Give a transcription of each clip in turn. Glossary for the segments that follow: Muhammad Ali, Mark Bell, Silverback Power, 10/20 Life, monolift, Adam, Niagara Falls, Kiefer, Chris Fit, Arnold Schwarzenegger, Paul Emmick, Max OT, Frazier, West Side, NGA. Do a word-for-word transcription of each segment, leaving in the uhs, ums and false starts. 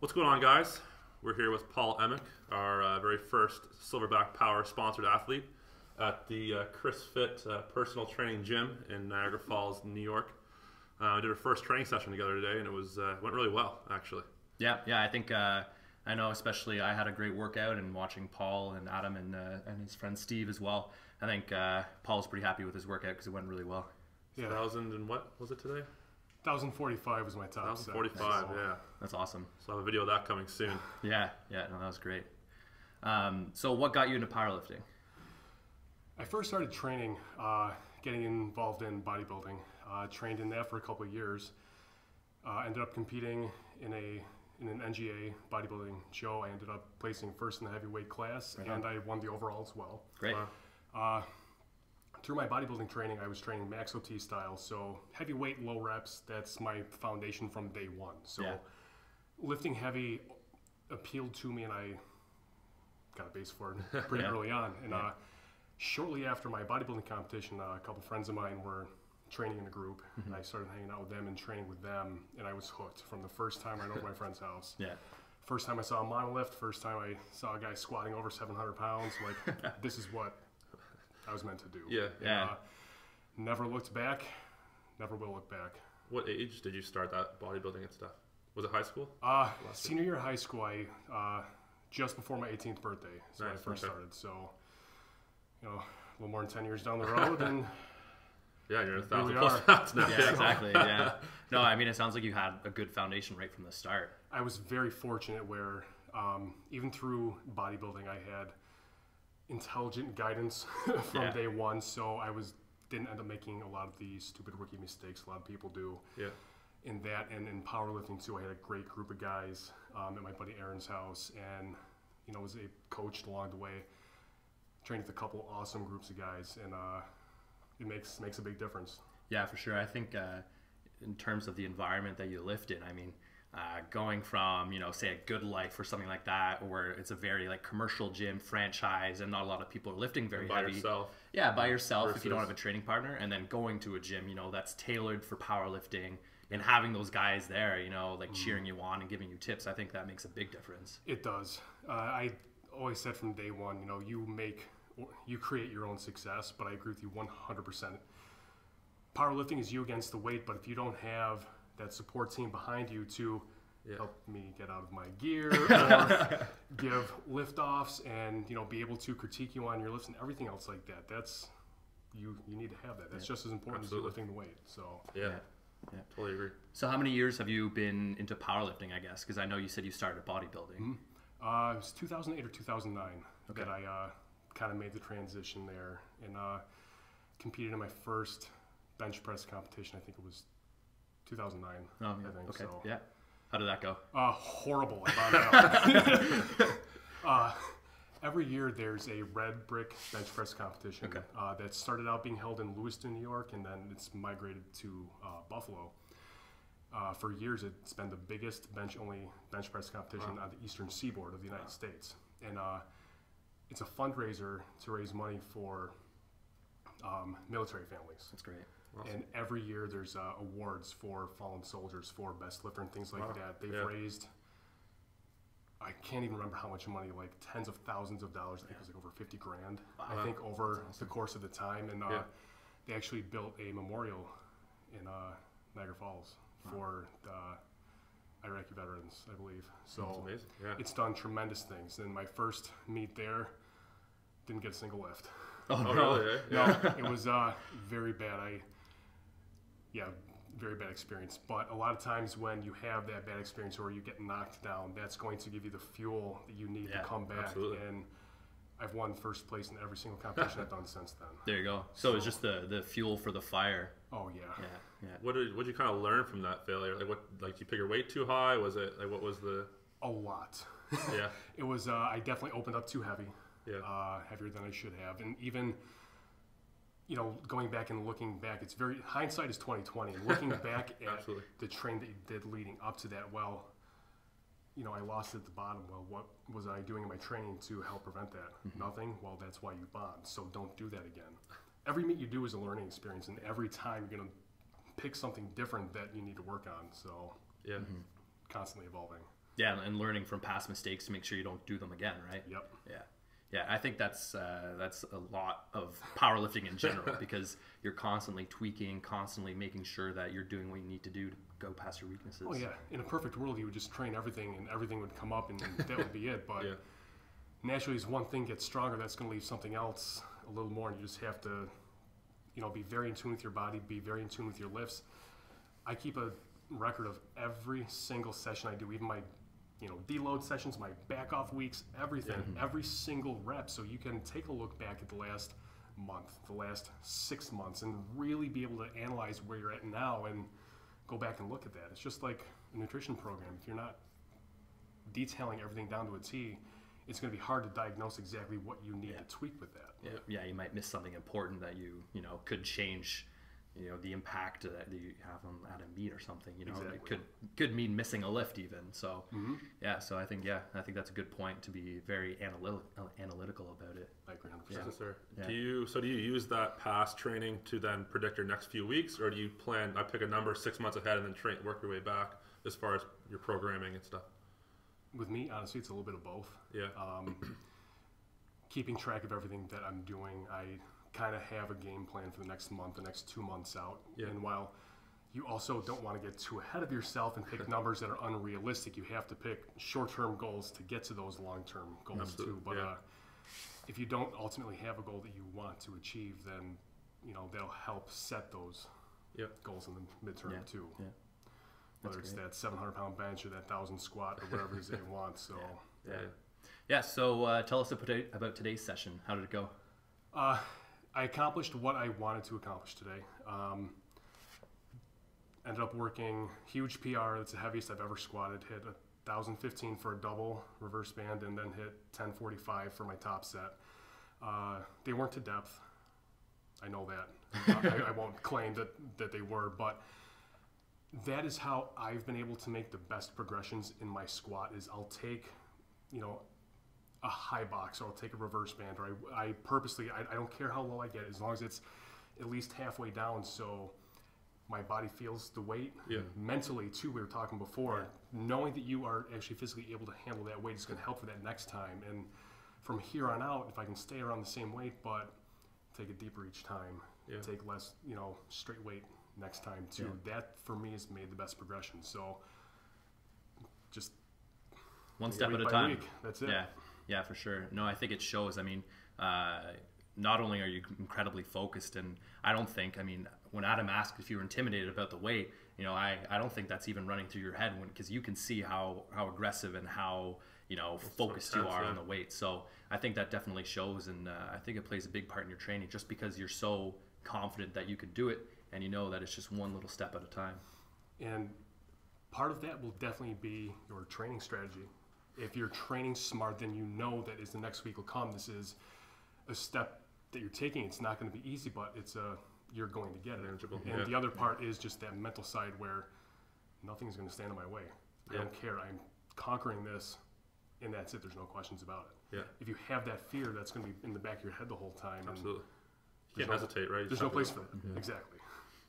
What's going on, guys? We're here with Paul Emmick, our uh, very first Silverback Power sponsored athlete at the uh, Chris Fit uh, personal training gym in Niagara Falls, New York. Uh, we did our first training session together today, and it was uh, went really well, actually. Yeah, yeah, I think uh, I know, especially I had a great workout, and watching Paul and Adam and uh, and his friend Steve as well. I think uh, Paul's pretty happy with his workout because it went really well. Yeah, thousand and what was it today? one thousand forty-five was my top. one thousand forty-five, so. Yeah. That's awesome. So I have a video of that coming soon. Yeah, yeah, no, that was great. Um, so what got you into powerlifting? I first started training, uh, getting involved in bodybuilding. Uh, trained in that for a couple of years. Uh, ended up competing in a in an N G A bodybuilding show. I ended up placing first in the heavyweight class, right, and on. I won the overall as well. Great. Uh, uh, Through my bodybuilding training, I was training Max O T style, so heavyweight, low reps, that's my foundation from day one. So yeah, lifting heavy appealed to me, and I got a base for it pretty yeah. early on. And yeah. uh, shortly after my bodybuilding competition, uh, a couple friends of mine were training in a group, mm-hmm. and I started hanging out with them and training with them, and I was hooked from the first time I went over to my friend's house. Yeah. First time I saw a monolift, first time I saw a guy squatting over seven hundred pounds, like, this is what I was meant to do. Yeah, yeah. Uh, never looked back. Never will look back. What age did you start that bodybuilding and stuff? Was it high school? Uh, senior year of high school. I uh, just before my eighteenth birthday is when I first started. So, you know, a little more than ten years down the road, and yeah, you're a thousand plus pounds now. Yeah, exactly. Yeah. No, I mean, it sounds like you had a good foundation right from the start. I was very fortunate where um, even through bodybuilding, I had intelligent guidance from yeah. day one, so I was didn't end up making a lot of the stupid rookie mistakes a lot of people do. Yeah. In that and in powerlifting too, I had a great group of guys um, at my buddy Aaron's house, and you know was a coached along the way. Trained with a couple awesome groups of guys, and uh, it makes makes a big difference. Yeah, for sure. I think uh, in terms of the environment that you lift in, I mean. Uh, going from, you know, say a Good Life or something like that, where it's a very like commercial gym franchise and not a lot of people are lifting very by heavy. Yourself. Yeah, by yourself versus if you don't have a training partner, and then going to a gym, you know, that's tailored for powerlifting and having those guys there, you know, like mm. cheering you on and giving you tips. I think that makes a big difference. It does. Uh, I always said from day one, you know, you make, you create your own success, but I agree with you one hundred percent. Powerlifting is you against the weight, but if you don't have that support team behind you to yeah. help me get out of my gear or give liftoffs and, you know, be able to critique you on your lifts and everything else like that. That's, you you need to have that. That's yeah. just as important Absolutely. as lifting the weight. So yeah. yeah, yeah, totally agree. So how many years have you been into powerlifting, I guess? Because I know you said you started bodybuilding. Mm -hmm. Uh, it was two thousand eight or two thousand nine okay. that I uh, kind of made the transition there, and uh, competed in my first bench press competition. I think it was two thousand nine, oh, yeah. I think. Okay. So. Yeah. How did that go? Uh, horrible. I found out. uh, every year there's a red brick bench press competition okay. uh, that started out being held in Lewiston, New York, and then it's migrated to uh, Buffalo. Uh, for years, it's been the biggest bench-only bench press competition wow. on the eastern seaboard of the United wow. States. And uh, it's a fundraiser to raise money for um, military families. That's great. Awesome. And every year there's uh, awards for fallen soldiers, for best lifter and things like wow. that. They've yeah. raised, I can't even remember how much money, like tens of thousands of dollars. I think yeah. it was like over fifty grand, wow. I think, over awesome. the course of the time. And uh, yeah. they actually built a memorial in uh, Niagara Falls wow. for the Iraqi veterans, I believe. So yeah. it's done tremendous things. And my first meet there, didn't get a single lift. Oh, oh no, really? yeah. no, it was uh, very bad. I. Yeah, very bad experience. But a lot of times when you have that bad experience or you get knocked down, that's going to give you the fuel that you need yeah, to come back. Absolutely. And I've won first place in every single competition I've done since then. There you go. So, so it's just the, the fuel for the fire. Oh, yeah. Yeah. yeah. What did what did you kind of learn from that failure? Like, what, like, did you pick your weight too high? Was it, like, what was the... A lot. Yeah. It was, uh, I definitely opened up too heavy. Yeah. Uh, heavier than I should have. And even... You know, going back and looking back, it's very, hindsight is twenty twenty. Looking back at the train that you did leading up to that, well, you know, I lost at the bottom. Well, what was I doing in my training to help prevent that? Mm-hmm. Nothing? Well, that's why you bombed, so don't do that again. Every meet you do is a learning experience, and every time you're going to pick something different that you need to work on. So, yeah, mm-hmm. constantly evolving. Yeah, and learning from past mistakes to make sure you don't do them again, right? Yep. Yeah. Yeah, I think that's uh, that's a lot of powerlifting in general, because you're constantly tweaking, constantly making sure that you're doing what you need to do to go past your weaknesses. Oh yeah, in a perfect world, you would just train everything, and everything would come up, and that would be it. But yeah. naturally, as one thing gets stronger, that's going to leave something else a little more, and you just have to, you know, be very in tune with your body, be very in tune with your lifts. I keep a record of every single session I do, even my you know, deload sessions, my back off weeks, everything, yeah. every single rep. So you can take a look back at the last month, the last six months, and really be able to analyze where you're at now and go back and look at that. It's just like a nutrition program. If you're not detailing everything down to a T, it's going to be hard to diagnose exactly what you need yeah. to tweak with that. Yeah. yeah, you might miss something important that you, you know, could change. You know, the impact that you have on at a meet or something, you know, exactly. it could could mean missing a lift even. So mm-hmm. yeah, so I think, yeah, I think that's a good point to be very analytical analytical about it. I agree one hundred percent. Yeah. Yes, sir. Yeah. Do you, so do you use that past training to then predict your next few weeks, or do you plan, I pick a number six months ahead and then train, work your way back as far as your programming and stuff? With me, honestly, it's a little bit of both. Yeah. Um, keeping track of everything that I'm doing, I kind of have a game plan for the next month, the next two months out. Yeah. And while you also don't want to get too ahead of yourself and pick numbers that are unrealistic, you have to pick short-term goals to get to those long-term goals Absolutely. too. But yeah. uh, if you don't ultimately have a goal that you want to achieve, then you know that'll help set those yep. goals in the midterm yeah. too. Yeah. Whether That's it's great. that seven hundred pound bench or that one thousand squat or whatever it is that you want. So yeah. Yeah. yeah so uh, tell us about today's session. How did it go? Uh, I accomplished what I wanted to accomplish today. Um, ended up working huge P R. That's the heaviest I've ever squatted. Hit one thousand fifteen for a double reverse band, and then hit ten forty-five for my top set. Uh, they weren't to depth. I know that. I, I won't claim that, that they were, but that is how I've been able to make the best progressions in my squat is I'll take, you know, a high box, or I'll take a reverse band, or I, I purposely, I, I don't care how low I get, as long as it's at least halfway down, so my body feels the weight. Yeah. Mentally, too, we were talking before, yeah. knowing that you are actually physically able to handle that weight is going to help for that next time. And from here on out, if I can stay around the same weight, but take it deeper each time, yeah. take less, you know, straight weight next time, too. Yeah. That, for me, has made the best progression. So, just one step at a time. Week, that's it. Yeah. Yeah, for sure. No, I think it shows. I mean, uh, not only are you incredibly focused, and I don't think, I mean, when Adam asked if you were intimidated about the weight, you know, I, I don't think that's even running through your head, because you can see how, how aggressive and how, you know, it's focused you are yeah. on the weight. So I think that definitely shows, and uh, I think it plays a big part in your training, just because you're so confident that you could do it, and you know that it's just one little step at a time. And part of that will definitely be your training strategy. If you're training smart, then you know that as the next week will come, this is a step that you're taking. It's not going to be easy, but it's a, you're going to get it. Manageable. And yeah. the other part is just that mental side where nothing is going to stand in my way. I yeah. don't care. I'm conquering this, and that's it. There's no questions about it. Yeah. If you have that fear, that's going to be in the back of your head the whole time. Absolutely. You can't no, hesitate, right? You there's no place for it. Yeah. Exactly.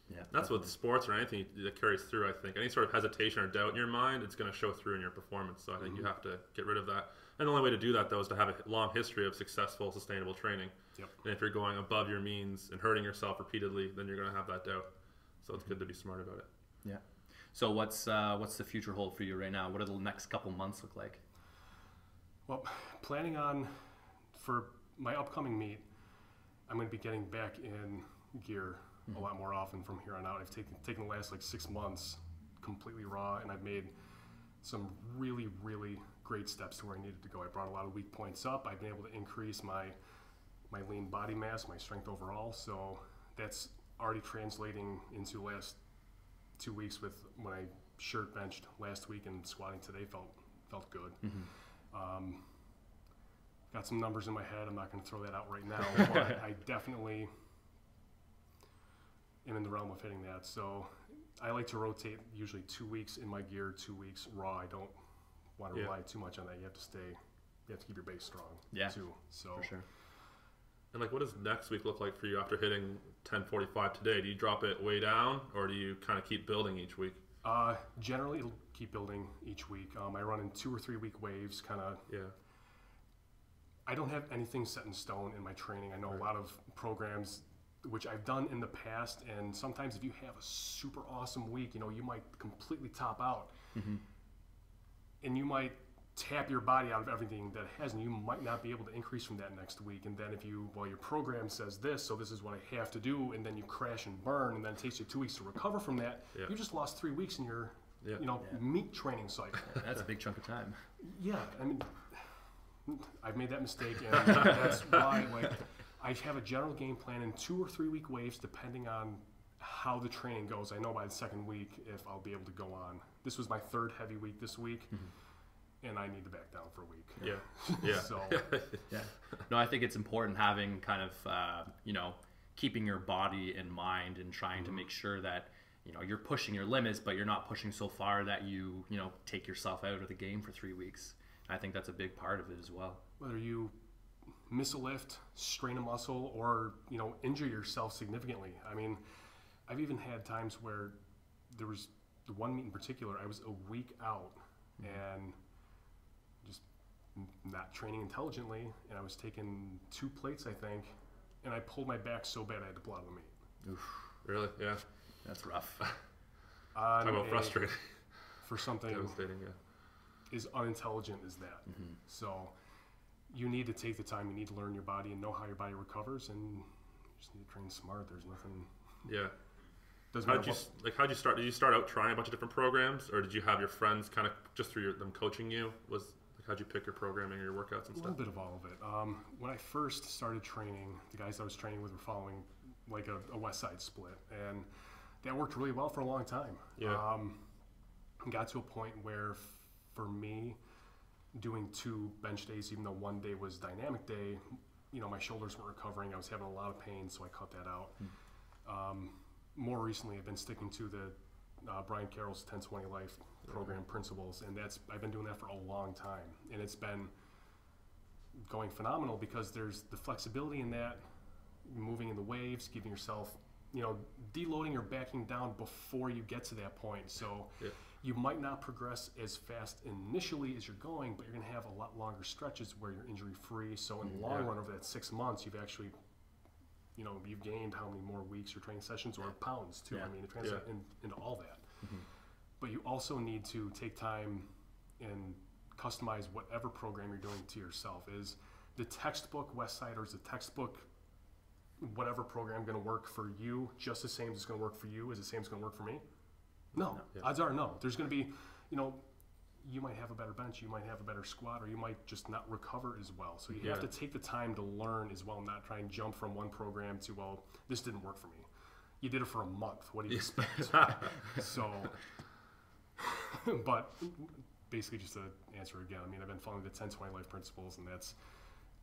Yeah, that's definitely. With sports or anything that carries through, I think. Any sort of hesitation or doubt in your mind, it's going to show through in your performance. So I think mm-hmm. you have to get rid of that. And the only way to do that, though, is to have a long history of successful, sustainable training. Yep. And if you're going above your means and hurting yourself repeatedly, then you're going to have that doubt. So it's mm-hmm. good to be smart about it. Yeah. So what's, uh, what's the future hold for you right now? What do the next couple months look like? Well, planning on, for my upcoming meet, I'm going to be getting back in gear a lot more often from here on out. I've taken taken the last like six months completely raw, and I've made some really, really great steps to where I needed to go. I brought a lot of weak points up. I've been able to increase my my lean body mass, my strength overall. So that's already translating into the last two weeks with when I shirt benched last week and squatting today felt felt good. Mm-hmm. um, got some numbers in my head. I'm not going to throw that out right now, but I definitely and in the realm of hitting that. So I like to rotate usually two weeks in my gear, two weeks raw. I don't want to yeah. rely too much on that. You have to stay, you have to keep your base strong yeah, too. So for sure. And like, what does next week look like for you after hitting ten forty-five today? Do you drop it way down, or do you kind of keep building each week? Uh, generally, keep building each week. Um, I run in two or three week waves, kind of. Yeah. I don't have anything set in stone in my training. I know right. a lot of programs, which I've done in the past, and sometimes if you have a super awesome week, you know, you might completely top out, mm-hmm. and you might tap your body out of everything that it has, and you might not be able to increase from that next week. And then if you, well, your program says this, so this is what I have to do, and then you crash and burn, and then it takes you two weeks to recover from that. Yeah. You just lost three weeks in your, yeah. you know, yeah. meat training cycle. That's a big chunk of time. Yeah, I mean, I've made that mistake, and that's why, like, I have a general game plan in two or three week waves, depending on how the training goes. I know by the second week if I'll be able to go on. This was my third heavy week this week, mm-hmm. and I need to back down for a week. Yeah, yeah. So, yeah. No, I think it's important having kind of uh, you know, keeping your body in mind and trying mm-hmm. to make sure that you know you're pushing your limits, but you're not pushing so far that you you know take yourself out of the game for three weeks. I think that's a big part of it as well. Whether you miss a lift, strain a muscle, or you know injure yourself significantly. I mean, I've even had times where there was the one meet in particular, I was a week out and just not training intelligently, and I was taking two plates, I think, and I pulled my back so bad I had to pull out of the meet. Oof. Really? Yeah. That's rough. Talk about frustrating. For something devastating, yeah. as unintelligent as that. Mm-hmm. So you need to take the time, you need to learn your body and know how your body recovers, and you just need to train smart. There's nothing. Yeah. Doesn't matter. How'd you, like, how'd you start? Did you start out trying a bunch of different programs, or did you have your friends kind of just through your, them coaching you? Was like, how'd you pick your programming or your workouts and stuff? A little bit of all of it. Um, when I first started training, the guys I was training with were following like a, a West Side split, and that worked really well for a long time. Yeah. Um, got to a point where, for me, doing two bench days, even though one day was dynamic day, you know, my shoulders weren't recovering. I was having a lot of pain, so I cut that out. Mm. Um, more recently, I've been sticking to the uh, Brian Carroll's ten twenty Life program yeah. principles, and that's I've been doing that for a long time, and it's been going phenomenal because there's the flexibility in that, moving in the waves, giving yourself, you know, deloading or backing down before you get to that point. So. Yeah. You might not progress as fast initially as you're going, but you're going to have a lot longer stretches where you're injury-free. So in the yeah. long run, over that six months, you've actually, you know, you've gained how many more weeks or training sessions or pounds too. Yeah. I mean, it translates yeah. in, into all that. Mm-hmm. But you also need to take time and customize whatever program you're doing to yourself. Is the textbook West Side or is the textbook whatever program going to work for you just the same as it's going to work for you? Is the same as it's going to work for me? No, no. Yeah. Odds are no. There's going to be, you know, you might have a better bench, you might have a better squat, or you might just not recover as well. So you yeah. have to take the time to learn as well, not try and jump from one program to, well, this didn't work for me. You did it for a month. What do you expect? So, but basically just to answer again, I mean, I've been following the ten twenty Life principles, and that's,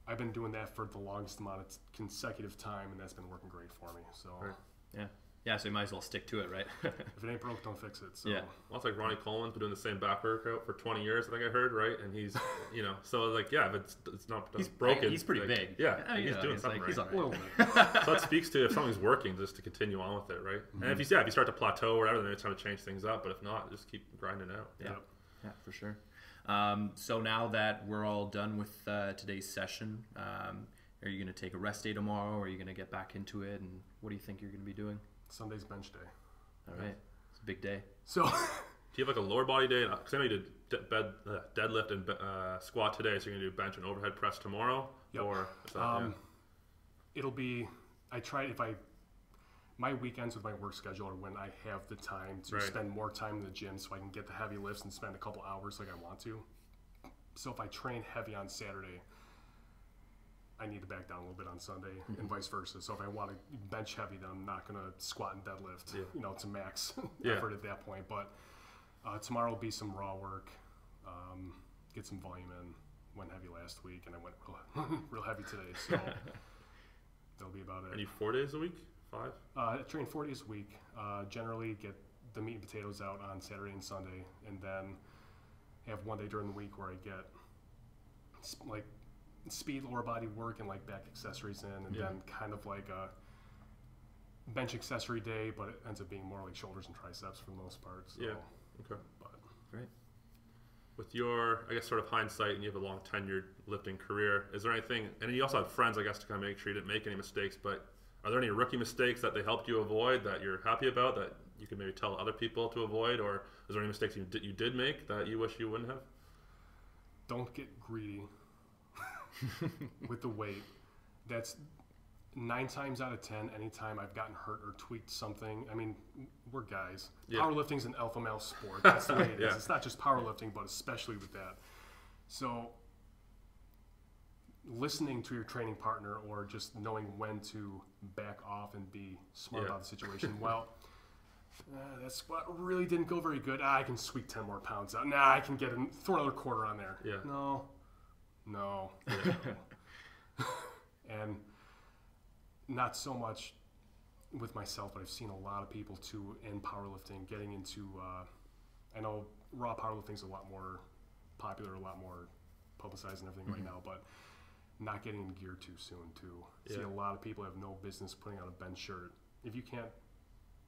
I've been doing that for the longest amount of consecutive time, and that's been working great for me. So, right. yeah. Yeah, so you might as well stick to it, right? If it ain't broke, don't fix it. So. Yeah. Well, it's like Ronnie Coleman's been doing the same back workout for twenty years, I think I heard, right? And he's, you know, so like, yeah, but it's, it's not it's he's, broken. He's pretty like, big. Yeah, I mean, he's know, doing he's something like, right. He's right. So that speaks to if something's working, just to continue on with it, right? Mm-hmm. And if you, yeah, if you start to plateau or whatever, then it's time to change things up. But if not, just keep grinding out. Yeah, yep. yeah, for sure. Um, so now that we're all done with uh, today's session, um, are you going to take a rest day tomorrow, or are you going to get back into it? And what do you think you're going to be doing? Sunday's bench day. All right. It's a big day. So, do you have like a lower body day? Because I know you did bed, uh, deadlift and uh, squat today, so you're going to do bench and overhead press tomorrow? Yep. Or is that, um, yeah. It'll be, I try, if I, my weekends with my work schedule are when I have the time to right. spend more time in the gym so I can get the heavy lifts and spend a couple hours like I want to. So if I train heavy on Saturday, I need to back down a little bit on Sunday, mm-hmm. and vice versa. So if I want to bench heavy, then I'm not going to squat and deadlift, yeah. you know, to max yeah. effort at that point. But uh, tomorrow will be some raw work, um, get some volume in. Went heavy last week, and I went real, real heavy today. So that'll be about it. Are you four days a week? Five? Uh, I train four days a week. Uh, generally get the meat and potatoes out on Saturday and Sunday, and then have one day during the week where I get like speed, lower body work, and like back accessories in, and yeah. then kind of like a bench accessory day, but it ends up being more like shoulders and triceps for the most part. So. Yeah. Okay. But. Great. With your, I guess, sort of hindsight, and you have a long tenured lifting career, is there anything, and you also have friends, I guess, to kind of make sure you didn't make any mistakes, but are there any rookie mistakes that they helped you avoid that you're happy about, that you can maybe tell other people to avoid, or is there any mistakes you did, you did make that you wish you wouldn't have? Don't get greedy with the weight. That's nine times out of ten, anytime I've gotten hurt or tweaked something, I mean, we're guys. Yeah. Powerlifting's an alpha male sport. That's the way it yeah. is. It's not just powerlifting, but especially with that. So listening to your training partner, or just knowing when to back off and be smart yeah. about the situation. Well, uh, that squat really didn't go very good. Ah, I can squeak ten more pounds out. Nah, I can get an, throw another quarter on there. Yeah. No. No. Yeah. And not so much with myself, but I've seen a lot of people too in powerlifting getting into, uh, I know raw powerlifting's a lot more popular, a lot more publicized and everything mm-hmm. right now, but not getting in gear too soon too. Yeah. See a lot of people have no business putting on a bench shirt. If you can't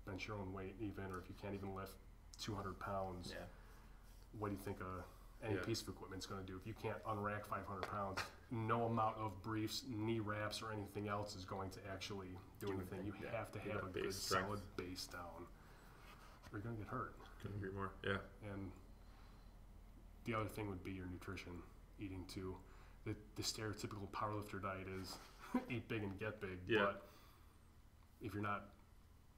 bench your own weight even, or if you can't even lift two hundred pounds, yeah. what do you think a, any yeah. piece of equipment's gonna do? If you can't unrack five hundred pounds, no amount of briefs, knee wraps, or anything else is going to actually do, do anything. You yeah. have to have, have a good strength. solid base down, or you're going to get hurt. Couldn't agree more. Yeah. And the other thing would be your nutrition, eating too. The, the stereotypical powerlifter diet is eat big and get big. Yeah. But if you're not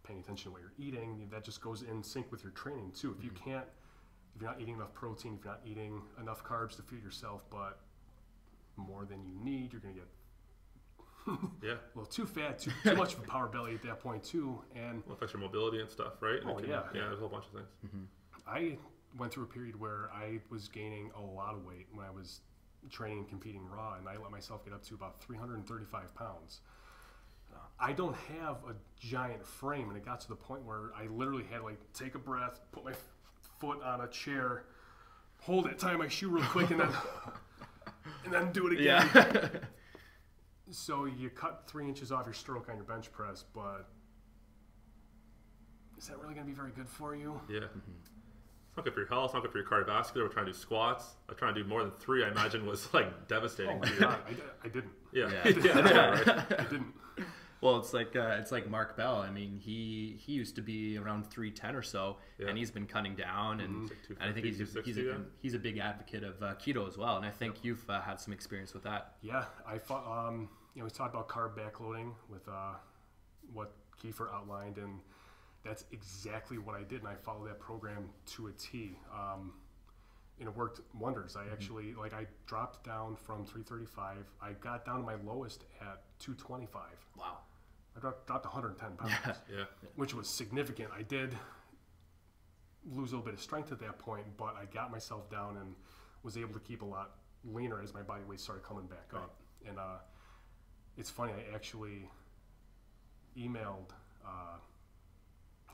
paying attention to what you're eating, that just goes in sync with your training too. If mm-hmm. you can't, if you're not eating enough protein, if you're not eating enough carbs to feed yourself, but more than you need, you're gonna get yeah well too fat, too too much of a power belly at that point too, and well, affects your mobility and stuff, right? And oh can, yeah, yeah, there's a whole bunch of things. Mm-hmm. I went through a period where I was gaining a lot of weight when I was training and competing raw, and I let myself get up to about three hundred thirty-five pounds. I don't have a giant frame, and it got to the point where I literally had to like take a breath, put my foot on a chair, hold it, tie my shoe real quick, and then. And then do it again. Yeah. So you cut three inches off your stroke on your bench press, but is that really going to be very good for you? Yeah. Mm-hmm. It's not good for your health. It's not good for your cardiovascular. We're trying to do squats. I'm trying to do more than three, I imagine, was like devastating. Oh my God. I, I didn't. Yeah. Yeah. yeah. yeah right. I didn't. Well, it's like uh, it's like Mark Bell. I mean, he he used to be around three ten or so, yeah. and he's been cutting down. And, like and I think he's a, he's, a, yeah. he's a big advocate of uh, keto as well. And I think yep. you've uh, had some experience with that. Yeah, I thought, um, you know, we talked about carb backloading with uh, what Kiefer outlined, and that's exactly what I did. And I followed that program to a T. Um, and it worked wonders. I actually mm-hmm. like I dropped down from three thirty-five. I got down to my lowest at two twenty-five. Wow. I dropped, dropped one hundred ten pounds, yeah. Yeah. which was significant. I did lose a little bit of strength at that point, but I got myself down and was able to keep a lot leaner as my body weight started coming back right. up. And uh, it's funny, I actually emailed uh,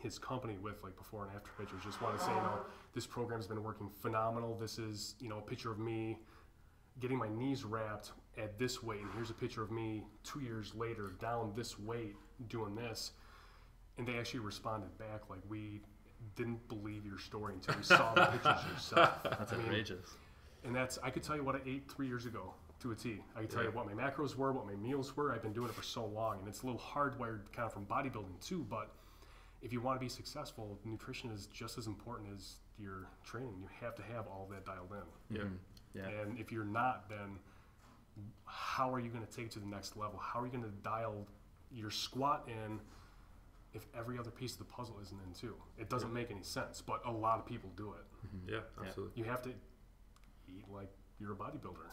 his company with like before and after pictures. Just wanted to say, you know, this program's been working phenomenal. This is, you know, a picture of me getting my knees wrapped at this weight, and here's a picture of me two years later down this weight doing this. And they actually responded back like, we didn't believe your story until we saw the pictures yourself. That's I mean, outrageous. And that's, I could tell you what I ate three years ago to a T. I could tell yeah. you what my macros were, what my meals were. I've been doing it for so long, and it's a little hardwired kind of from bodybuilding too, but if you want to be successful, nutrition is just as important as your training. You have to have all that dialed in. Yeah. Mm-hmm. Yeah. And if you're not, then how are you going to take it to the next level? How are you going to dial your squat in if every other piece of the puzzle isn't in too? It doesn't yeah. make any sense, but a lot of people do it. Mm-hmm. Yeah, absolutely. Yeah. You have to eat like you're a bodybuilder.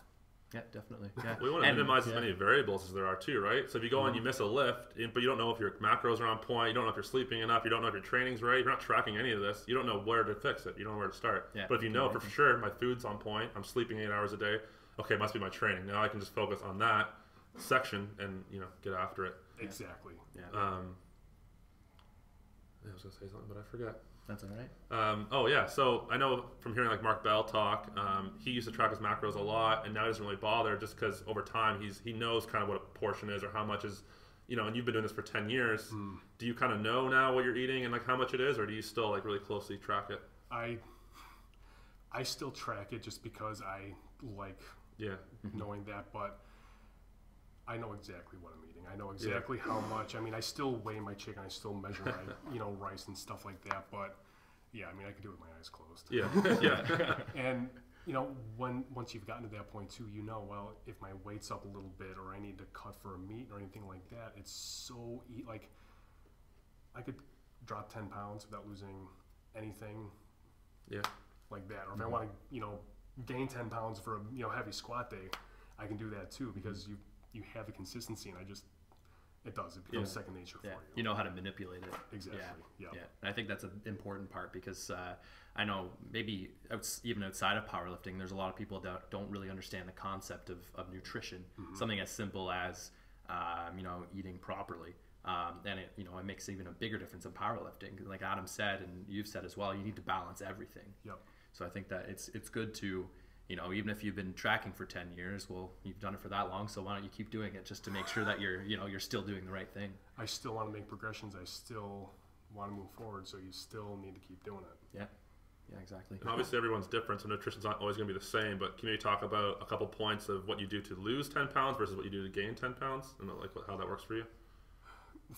Yeah, definitely. Yeah. We want to and, minimize yeah. as many variables as there are too, right? So if you go mm-hmm. and you miss a lift, but you don't know if your macros are on point, you don't know if you're sleeping enough, you don't know if your training's right, you're not tracking any of this, you don't know where to fix it, you don't know where to start. Yeah, but if you know for sure, my food's on point, I'm sleeping eight hours a day, okay, must be my training. Now I can just focus on that section and, you know, get after it. Exactly. Yeah. Um, I was going to say something, but I forgot. That's all right. Um, oh, yeah. So I know from hearing like Mark Bell talk, um, he used to track his macros a lot, and now he doesn't really bother just because over time he's he knows kind of what a portion is or how much is you know, and you've been doing this for ten years, mm. do you kind of know now what you're eating and like how much it is, or do you still like really closely track it? I I still track it just because I like yeah. knowing that, but I know exactly what I'm eating. I know exactly yeah. how much. I mean, I still weigh my chicken. I still measure my, you know, rice and stuff like that, but yeah, I mean, I could do it with my eyes closed. Yeah, yeah. And, you know, when once you've gotten to that point too, you know, well, if my weight's up a little bit or I need to cut for a meat or anything like that, it's so, e like, I could drop ten pounds without losing anything yeah. like that. Or if mm-hmm. I want to, you know, gain ten pounds for a, you know, heavy squat day, I can do that too, because mm-hmm. you you have a consistency, and I just, it does. It becomes yeah. second nature yeah. for you. You know how to manipulate it. Exactly. Yeah. yeah. yeah. And I think that's an important part, because uh, I know maybe even outside of powerlifting, there's a lot of people that don't really understand the concept of, of nutrition. Mm-hmm. Something as simple as, um, you know, eating properly. Um, and it, you know, it makes even a bigger difference in powerlifting. Like Adam said, and you've said as well, you need to balance everything. Yep. So I think that it's, it's good to, you know, even if you've been tracking for ten years, well, you've done it for that long, so why don't you keep doing it just to make sure that you're, you know, you're still doing the right thing. I still want to make progressions. I still want to move forward, so you still need to keep doing it. Yeah, yeah, exactly. And obviously everyone's different, so nutrition's not always going to be the same, but can you talk about a couple points of what you do to lose ten pounds versus what you do to gain ten pounds, and like how that works for you?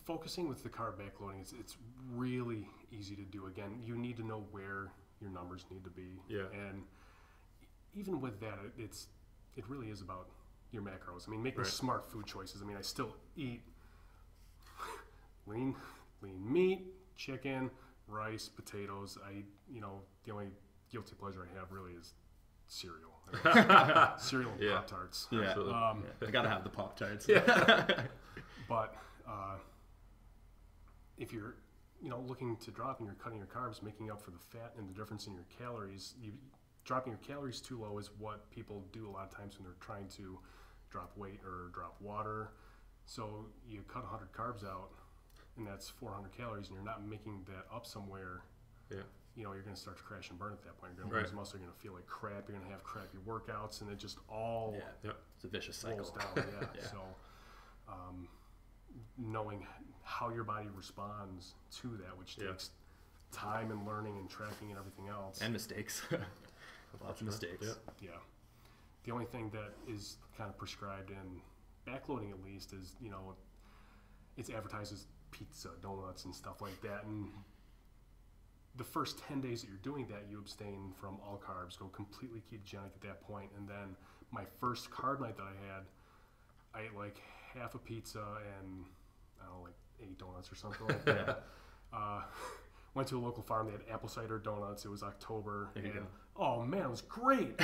Focusing with the carb backloading, it's, it's really easy to do. Again, you need to know where your numbers need to be. Yeah. And even with that, it, it's it really is about your macros. I mean, making right. smart food choices. I mean, I still eat lean lean meat, chicken, rice, potatoes. I you know the only guilty pleasure I have really is cereal. I mean, cereal and yeah. Pop Tarts. Yeah, absolutely. Um, yeah. I gotta have the Pop Tarts. Yeah. But uh, if you're you know looking to drop and you're cutting your carbs, making up for the fat and the difference in your calories, you. Dropping your calories too low is what people do a lot of times when they're trying to drop weight or drop water. So you cut one hundred carbs out, and that's four hundred calories, and you're not making that up somewhere. Yeah. You know, you're going to start to crash and burn at that point. You're going to lose muscle. You're going to feel like crap. You're going to have crappy workouts, and it just all yeah. Yep. It's a vicious cycle. Rolls down. Yeah. yeah. So um, knowing how your body responds to that, which yeah. takes time and learning and tracking and everything else, and mistakes. Lots of mistakes. Yeah. yeah. The only thing that is kind of prescribed in backloading, at least, is, you know, it's advertised as pizza, donuts, and stuff like that. And the first ten days that you're doing that, you abstain from all carbs, go completely ketogenic at that point. And then my first carb night that I had, I ate like half a pizza and, I don't know, like eight donuts or something like that. Uh, went to a local farm. They had apple cider donuts. It was October. There you and, go. Oh, man, it was great.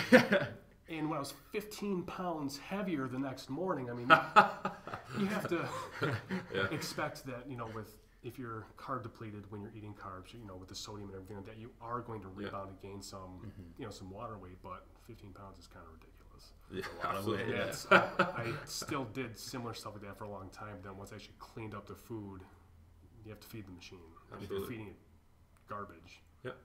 And when I was fifteen pounds heavier the next morning, I mean, you have to yeah. expect that, you know, with if you're carb depleted when you're eating carbs, you know, with the sodium and everything like that, you are going to rebound yeah. and gain some, mm-hmm. you know, some water weight, but fifteen pounds is kind of ridiculous. Yeah, absolutely. And that's, yeah. I, I still did similar stuff like that for a long time. Then once I actually cleaned up the food, you have to feed the machine. If you're feeding it garbage. Yep.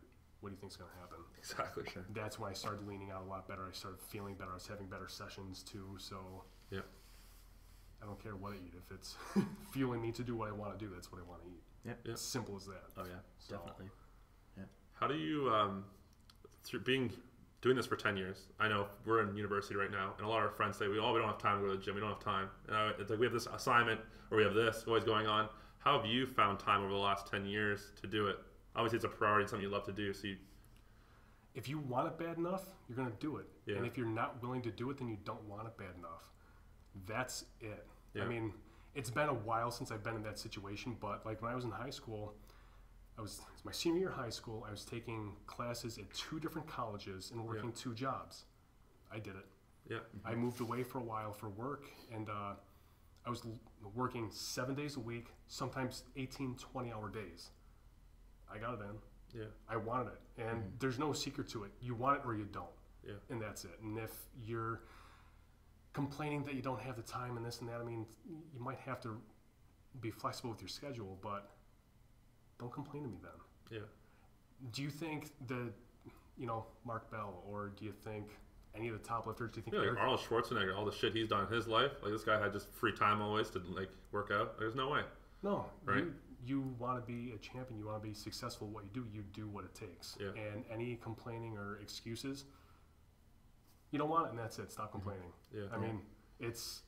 What do you think's going to happen? Exactly. Sure. That's when I started leaning out a lot better. I started feeling better. I was having better sessions too. So yeah, I don't care what I eat. If it's fueling me to do what I want to do, that's what I want to eat. Yeah. It's yeah. simple as that. Oh yeah, so, definitely. Yeah. How do you, um, through being doing this for ten years? I know we're in university right now, and a lot of our friends say we all oh, we don't have time to go to the gym. We don't have time. And I, it's like we have this assignment or we have this always going on. How have you found time over the last ten years to do it? Obviously, it's a priority, something you love to do. So, you... if you want it bad enough, you're going to do it. Yeah. And if you're not willing to do it, then you don't want it bad enough. That's it. Yeah. I mean, it's been a while since I've been in that situation, but like when I was in high school, I was, it was my senior year of high school. I was taking classes at two different colleges and working yeah. two jobs. I did it. Yeah. I moved away for a while for work, and uh, I was working seven days a week, sometimes eighteen, twenty-hour days. I got it in. Yeah. I wanted it. And mm-hmm. there's no secret to it. You want it or you don't. Yeah. And that's it. And if you're complaining that you don't have the time and this and that, I mean, you might have to be flexible with your schedule, but don't complain to me then. Yeah. Do you think that, you know, Mark Bell, or do you think any of the top lifters? Do you think yeah, like Arnold Schwarzenegger, all the shit he's done in his life? Like, this guy had just free time always to like work out. Like, there's no way. No, right? You, you want to be a champion. You want to be successful at what you do. You do what it takes. Yeah. And any complaining or excuses, you don't want it, and that's it. Stop complaining. Yeah. I yeah. mean, it's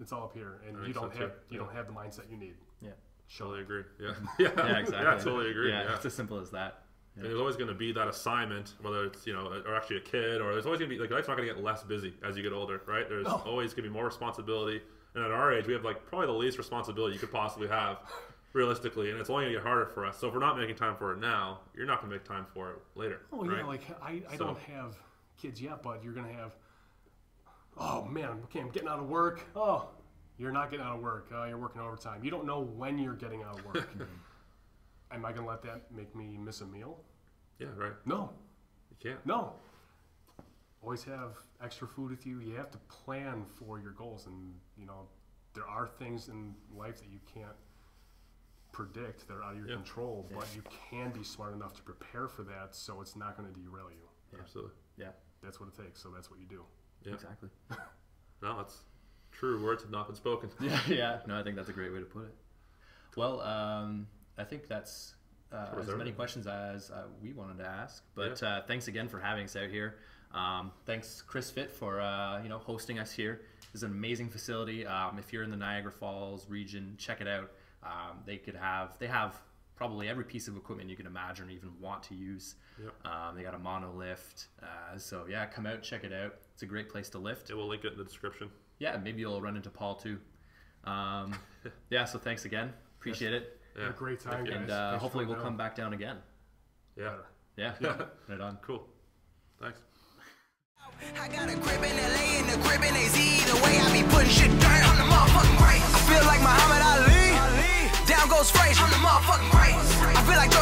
it's all up here, and that you don't have too. you yeah. don't have the mindset you need. Yeah. Totally agree. Yeah. yeah. yeah. Exactly. Yeah. Totally agree. Yeah, yeah. It's as simple as that. Yeah. And there's always going to be that assignment, whether it's, you know, or actually a kid, or there's always going to be, like, life's not going to get less busy as you get older, right? There's no. always going to be more responsibility. And at our age, we have, like, probably the least responsibility you could possibly have, realistically. And it's only going to get harder for us. So if we're not making time for it now, you're not going to make time for it later. Oh, right? yeah. Like, I, I so. don't have kids yet, but you're going to have, oh, man, okay, I'm getting out of work. Oh, you're not getting out of work. Uh, you're working overtime. You don't know when you're getting out of work. Am I going to let that make me miss a meal? Yeah, right. No. You can't. No. Always have extra food with you. You have to plan for your goals. And, you know, there are things in life that you can't predict that are out of your yeah. control. Yeah. But you can be smart enough to prepare for that, so it's not going to derail you. Yeah. Absolutely. Yeah. That's what it takes. So that's what you do. Yeah. Exactly. No, it's true. Words have not been spoken. yeah, yeah. No, I think that's a great way to put it. Well, um... I think that's uh, as many questions as uh, we wanted to ask. But yeah. uh, thanks again for having us out here. Um, thanks, Chris Fit, for uh, you know hosting us here. This is an amazing facility. Um, if you're in the Niagara Falls region, check it out. Um, they could have they have probably every piece of equipment you can imagine or even want to use. Yep. Um, they got a mono lift. Uh, so yeah, come out, check it out. It's a great place to lift. Yeah, we'll link it in the description. Yeah, maybe you'll run into Paul too. Um, yeah. So thanks again. Appreciate yes. it. Yeah. Had a great time, guys. And uh, hopefully we'll come back down again. Yeah. Yeah. yeah. Right on. Cool. Thanks. I got a crib in L A and the crib in A Z. The way I be putting shit dirt, I'm the motherfucking great. I feel like Muhammad Ali. Down goes Frazier, I'm the motherfucking great. I feel like